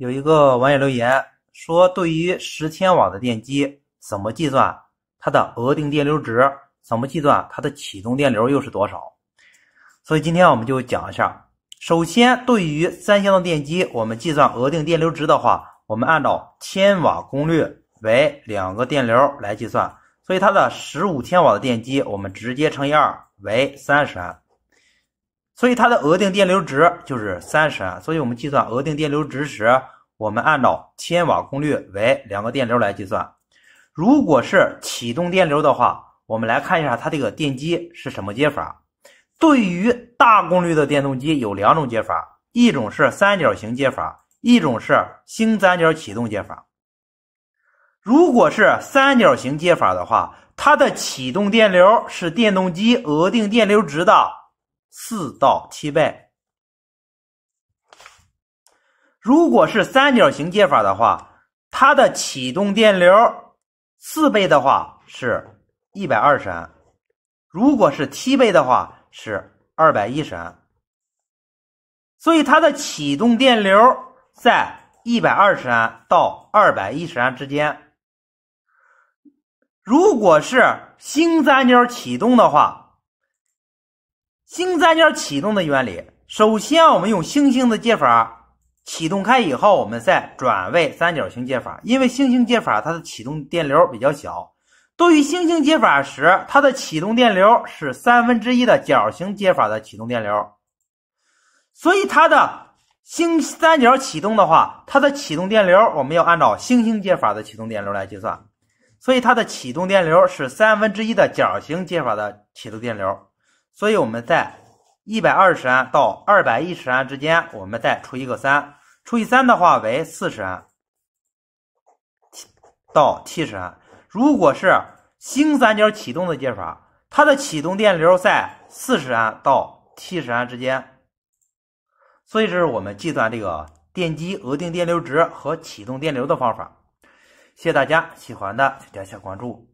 有一个网友留言说，对于10千瓦的电机怎么计算它的额定电流值，怎么计算它的启动电流又是多少？所以今天我们就讲一下。首先，对于3箱的电机，我们计算额定电流值的话，我们按照1000瓦功率为2个电流来计算，所以它的15千瓦的电机我们直接乘以2为30安，所以它的额定电流值就是30安。所以我们计算额定电流值时，我们按照1000瓦功率为2个电流来计算。如果是启动电流的话，我们来看一下它这个电机是什么接法。对于大功率的电动机有2种接法，一种是三角形接法，一种是星三角启动接法。如果是三角形接法的话，它的启动电流是电动机额定电流值的4到7倍。如果是三角形接法的话，它的启动电流4倍的话是120安，如果是7倍的话是210安，所以它的启动电流在120安到210安之间。如果是星三角启动的话，星三角启动的原理，首先我们用星星的接法启动开以后，我们再转为三角形接法，因为星星接法它的启动电流比较小。对于星星接法时，它的启动电流是1/3的角形接法的启动电流，所以它的星三角启动的话，它的启动电流我们要按照星星接法的启动电流来计算，所以它的启动电流是1/3的角形接法的启动电流，所以我们在120安到210安之间，我们再除一个3，除以3的话为40安到70安。如果是星三角启动的接法，它的启动电流在40安到70安之间，所以这是我们计算这个电机额定电流值和启动电流的方法。谢谢大家，喜欢的请加一下关注。